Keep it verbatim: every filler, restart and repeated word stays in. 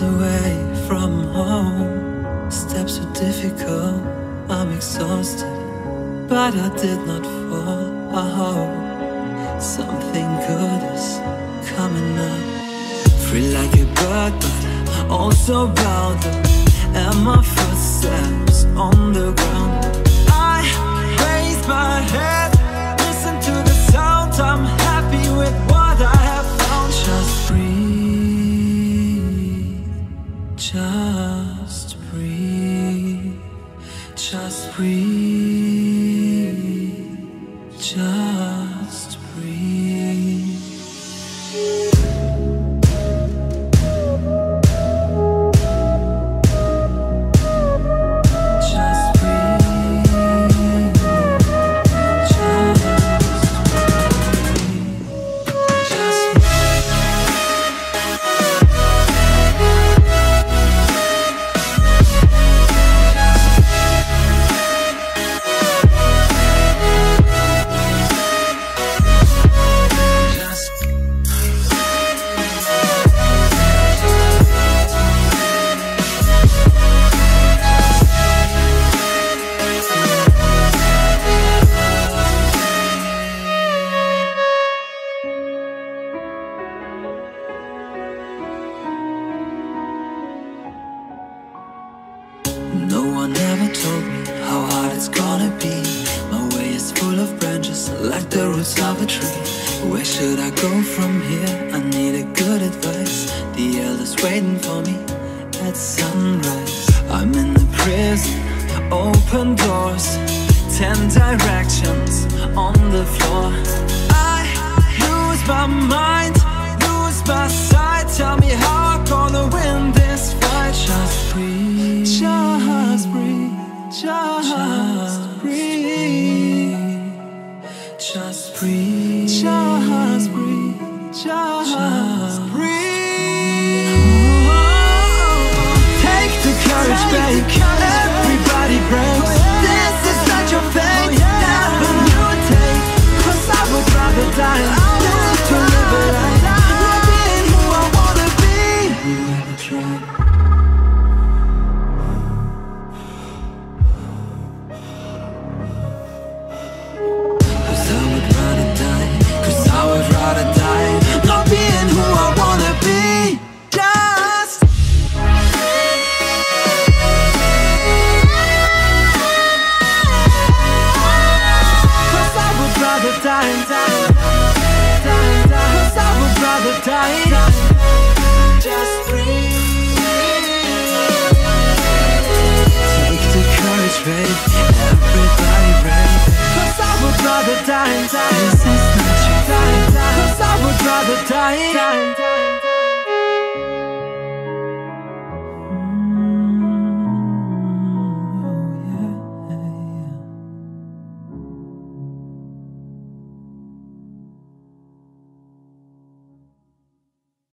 months away from home. Steps were difficult, I'm exhausted, but I did not fall, I hope. Something good is coming up. Free like a bird, but also bound up, and my footsteps on the ground. I raise my head, listen to the sound. I'm happy with what I have found. Just breathe, just breathe, just breathe, just breathe. Time, time.